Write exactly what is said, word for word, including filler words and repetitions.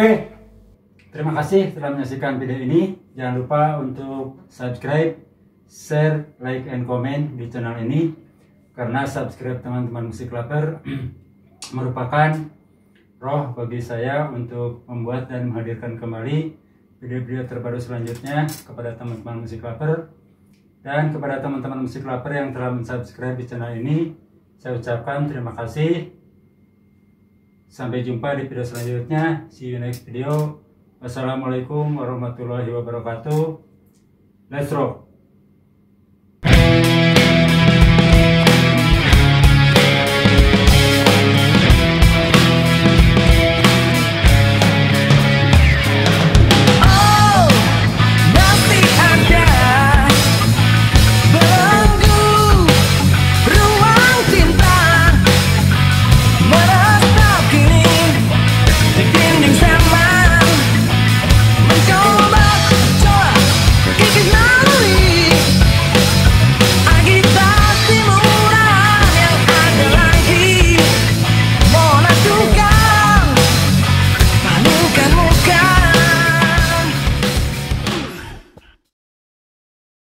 Oke, terima kasih telah menyaksikan video ini. Jangan lupa untuk subscribe, share, like, and comment di channel ini. Karena subscribe teman-teman Musik Lover merupakan roh bagi saya untuk membuat dan menghadirkan kembali video-video terbaru selanjutnya kepada teman-teman Musik Lover. Dan kepada teman-teman Musik Lover yang telah mensubscribe di channel ini, saya ucapkan terima kasih. Sampai jumpa di video selanjutnya. See you next video. Wassalamualaikum warahmatullahi wabarakatuh. Let's rock.